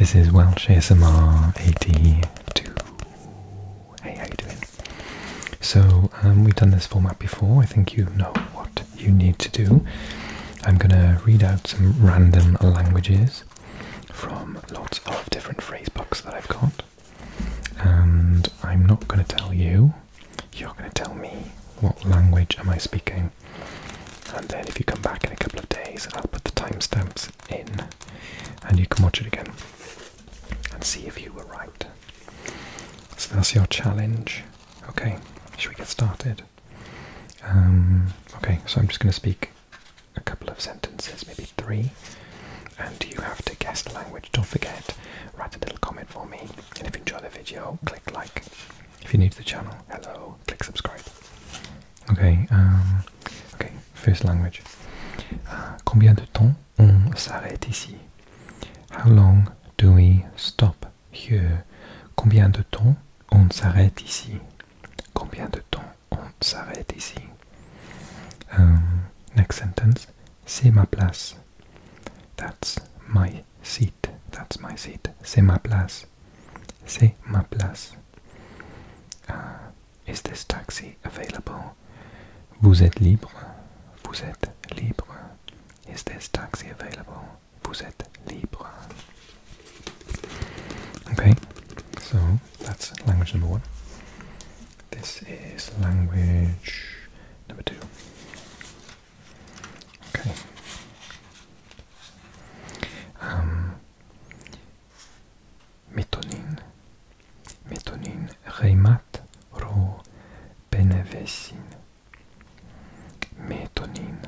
This is Welsh ASMR 82. Hey, how you doing? So, we've done this format before. I think you know what you need to do. I'm going to read out some random languages from lots of different phrase books that I've got. And I'm not going to tell you. You're going to tell me what language am I speaking. And then if you come back in a couple of days, I'll put the timestamps in and you can watch it again and see if you were right. So that's your challenge. Okay, should we get started? Okay, so I'm just going to speak a couple of sentences, maybe three, and you have to guess the language. Don't forget, write a little comment for me, and if you enjoy the video, click like. If you're new to the channel, hello, click subscribe. Okay, first language. Combien de temps on s'arrête ici? How long do we stop here? Combien de temps on s'arrête ici? Combien de temps on s'arrête ici? Next sentence. C'est ma place. That's my seat. That's my seat. C'est ma place. C'est ma place. Is this taxi available? Vous êtes libre. Vous êtes libre. Is this taxi available? Vous êtes libre. Okay, so that's language number one. This is language number two. Okay. Métonine. Métonine reimat ro benevesine. Métonine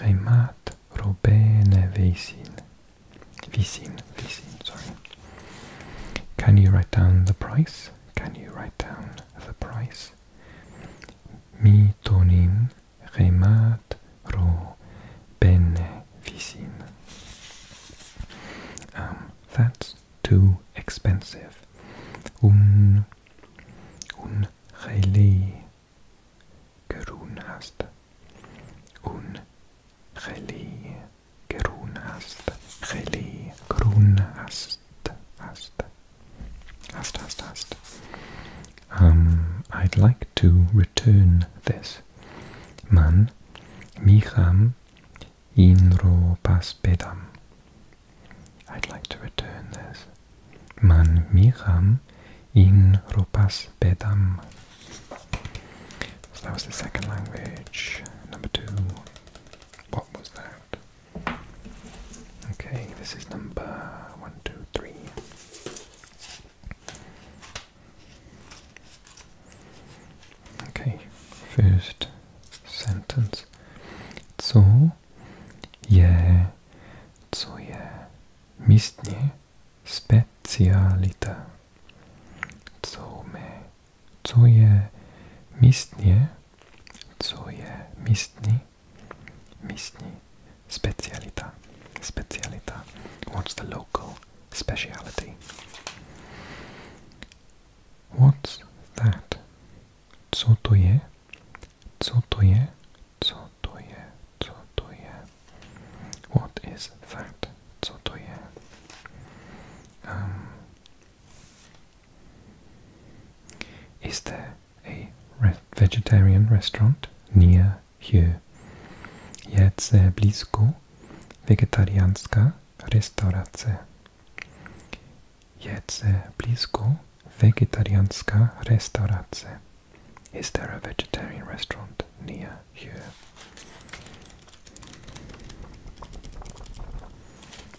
reimat ro benevesine. Vicine, vicine, sorry. Can you write down the price? Can you write down the price? Mitonin remat ro bene vicine. That's too expensive. Un reli gerun hast. Un reli gerun hast. Reli gerun hast. I'd like to return this. Man, micham, inro paspedam. I'd like to return this. Man, micham, inro paspedam. So that was the second language. Number two. What was that? Okay, this is number 1, 2, 3. First sentence. So, yeah, so yeah, mistnie specialita. So me, so yeah, mistnie, so yeah, mistnie, mistnie specialita, specialita. What's the local speciality? What's that? So to yeah. Co to je? Co to je? Co to je? What is that? Co to je? Is there a vegetarian restaurant near here? Jest blisko wegetarianska restauracja. Jest blisko wegetarianska restauracja. Is there a vegetarian restaurant near here?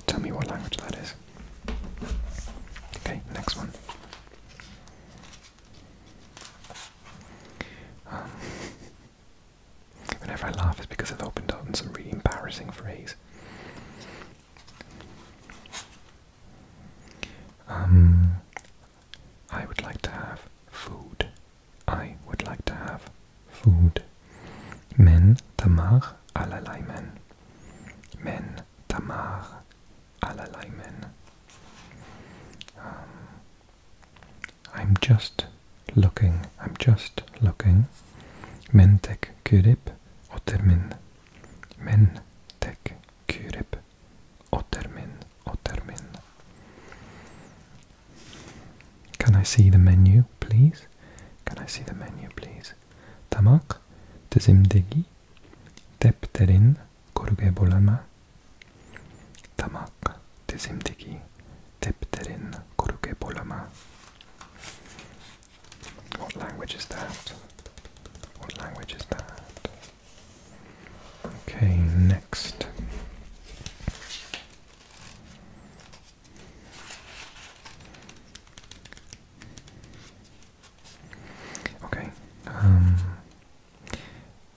Tell me what language that is. Okay, next one. Whenever I laugh, it's because I've opened up on some really embarrassing phrase. I would like to have food. I would like to have food. Men tamar alalai men. Men tamar alalai men. I'm just looking. I'm just looking. Men tek kyrip otermin. Men tek kyrip otermin. Otermin. see the menu, please? Can I see the menu, please? Tamak, tezimdegi, tepterin, koruge bolama. Tamak, tezimdegi, tepterin, koruge bolama. What language is that? What language is that? Okay, next. Okay,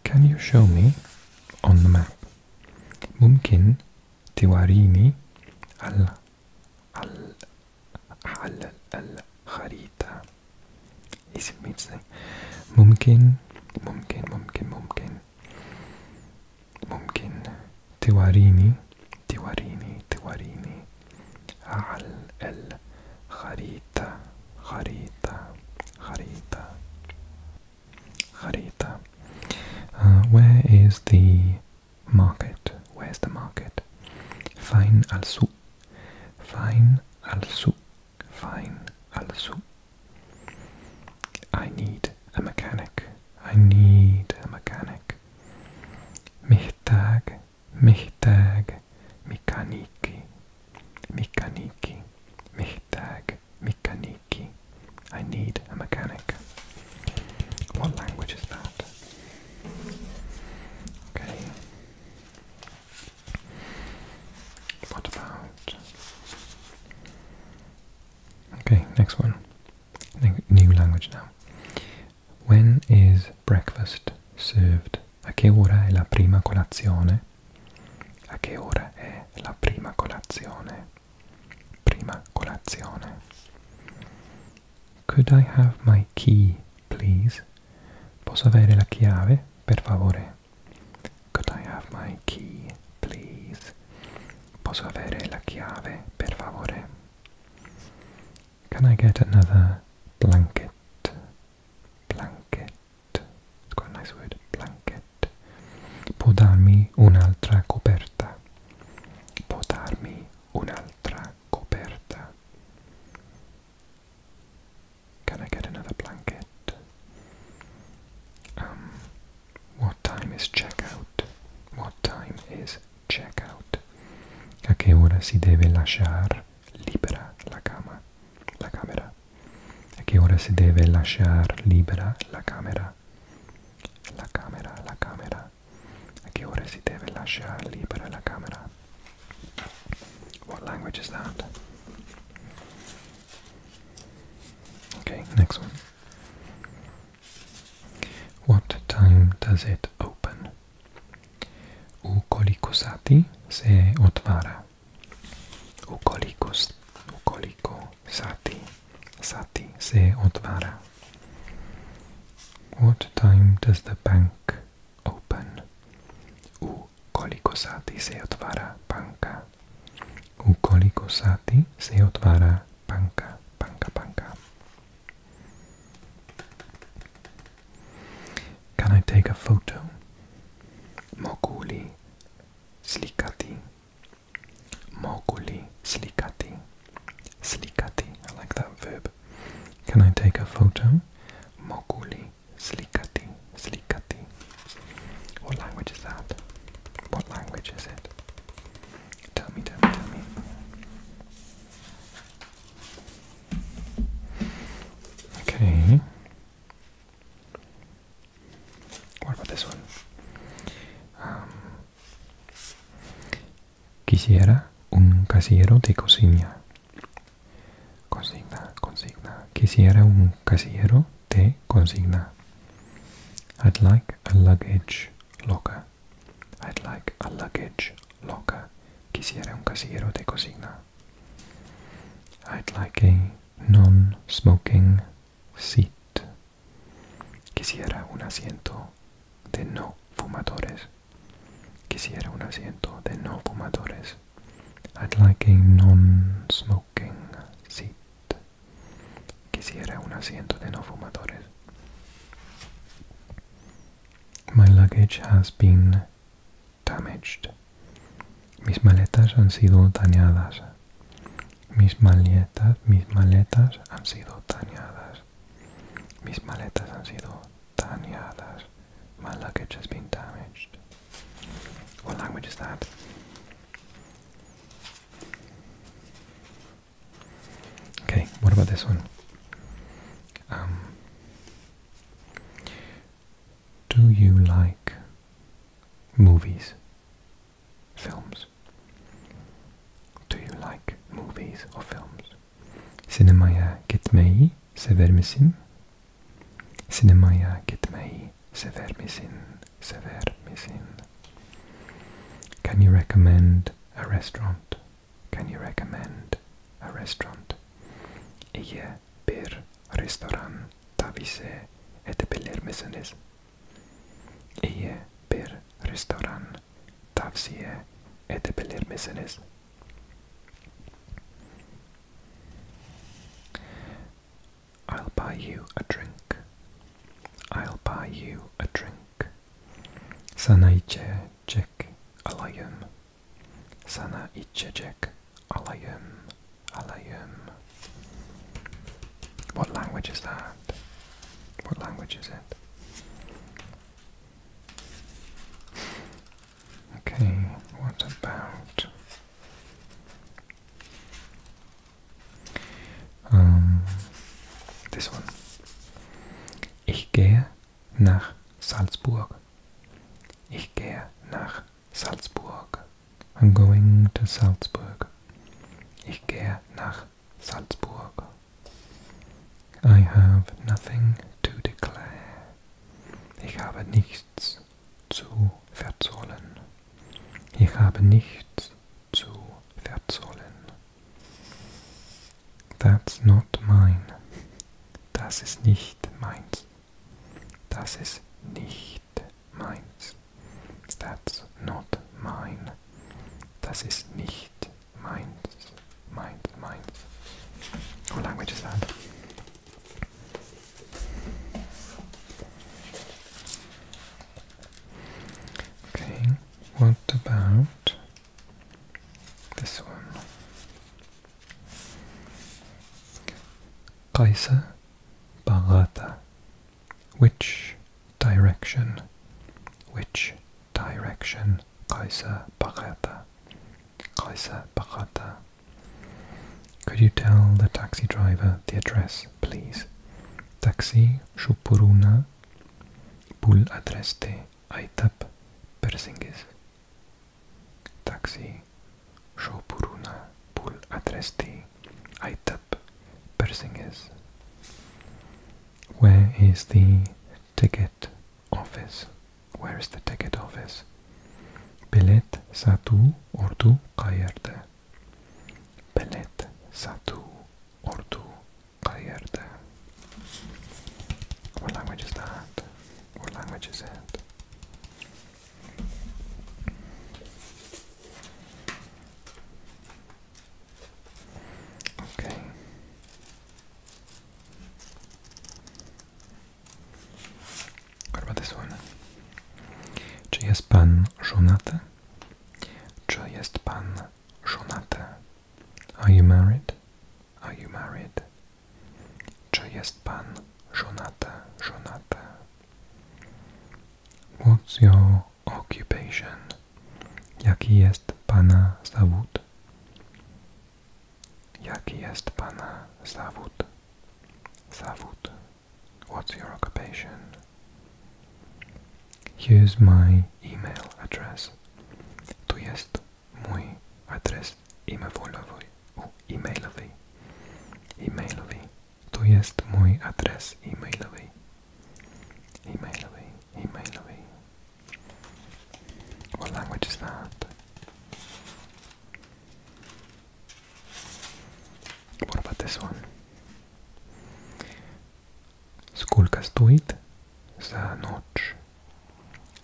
can you show me on the map? Mumkin tiwarini al-kharita. Easy for me to say. Mumkin tiwarini al-kharita. Where is the market? Where's the market? Fine al-suq. I need a mechanic. Mekaniki. I need a mechanic. What language is that? Okay. What about? Okay, next one. New language now. When is breakfast served? A che ora è la prima colazione? A che ora è la prima colazione? Prima colazione. Could I have my key, please? Posso avere la chiave, per favore? Could I have my key, please? Posso avere la chiave, per favore? Can I get another blanket? It's quite a nice word, blanket. Può darmi un'altra coperta. Can I get another blanket? What time is checkout? A che ora si deve lasciar libera la cama? La camera. A che ora si deve lasciar libera la camera? A che ora si deve lasciar libera la camera? What language is that? Okay, next one. What time does it open? U koliko sati se otvara. What time does the bank open? U koliko sati se otvara banka? Can I take a photo? Moguli slikati. I like that verb. Can I take a photo? Moguli slikati. What language is that? What language is it? Tell me. Okay. What about this one? Quisiera un casillero de cocina. Consigna. Quisiera un casillero de consigna. I'd like a luggage locker. Quisiera un casillero de consigna. I'd like a non-smoking seat. Quisiera un asiento de no fumadores. I'd like a non-smoking seat. Quisiera un asiento de no fumadores. My luggage has been damaged. Mis maletas han sido dañadas. Mis maletas han sido tañadas. Mis maletas han sido tañadas. My luggage has been damaged. What language is that? Okay, what about this one? Do you like movies? Films? Do you like movies or films? Sinemaya gitmeyi sever misin? Sinemaya gitmeyi sever misin? Sever misin? Can you recommend a restaurant? Can you recommend a restaurant? İyi bir restoran tavsiye edebilir misiniz? İyi bir restoran tavsiye edebilir misiniz? I'll buy you a drink. I'll buy you a drink. Sana içecek alayım. Sana içecek alayım. Alayım. What language is that? What language is it? Okay, what about this one? Ich gehe nach Salzburg. Ich gehe nach Salzburg. I'm going to Salzburg. Ich gehe nach Salzburg. I have nothing to declare. Ich habe nichts zu verzollen. Ich habe nichts zu verzollen. That's not mine. Das ist nicht meins. Das ist nicht meins. That's not mine. Das ist nicht meins. Meins, meins. What language is that? What about this one? Kaiser Barata. Which direction? Which direction? Kaiser Barata. Kaiser Barata. Could you tell the taxi driver the address, please? Taxi Shupuruna Bul Adreste Aitap Persingis. Taxi Shopuruna Bul Adresti Aitap Persingis. Where is the ticket office? Where is the ticket office? Bilet Satu Ordu Kayerde. Bilet Satu Ordu Kayerde. What language is that? What language is it? Pan żonaty? Czy jest pan żonaty? Are you married? Are you married? Czy jest pan żonaty? Żonaty? What's your occupation? Jaki jest pana zawód? Jaki jest pana zawód? Zawód. What's your occupation? Here's my email address. Tu jest mój adres e-mailowy. E-mailowy. Tu jest mój adres e-mailowy. E-mailowy. E-mailowy. What language is that? What about this one? Skulka stoit za noc.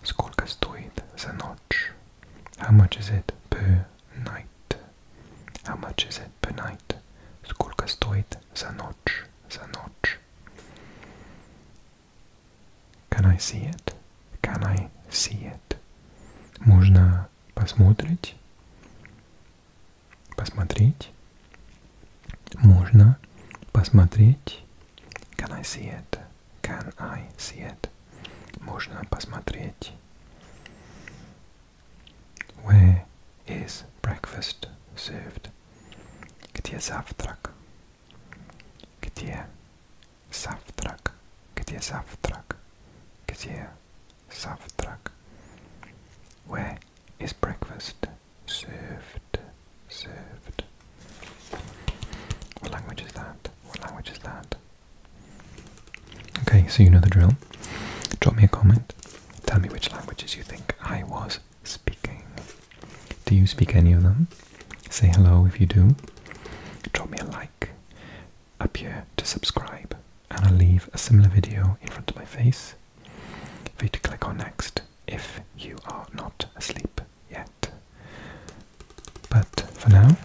Skolka stoit za noc? How much is it per night? How much is it per night? Skolka stoit za noc? Za noc? Can I see it? Can I see it? Можно посмотреть? Посмотреть? Можно посмотреть. Can I see it? Can I see it? Можно посмотреть. Where is breakfast served? Где завтрак? Где завтрак? Где завтрак? Где завтрак? Where is breakfast served? Served. What language is that? What language is that? Okay, so you know the drill. Drop me a comment. Tell me which languages you think I was speaking. Do you speak any of them? Say hello if you do. Drop me a like. Up here to subscribe. And I'll leave a similar video in front of my face for you to click on next if you are not asleep yet. But for now...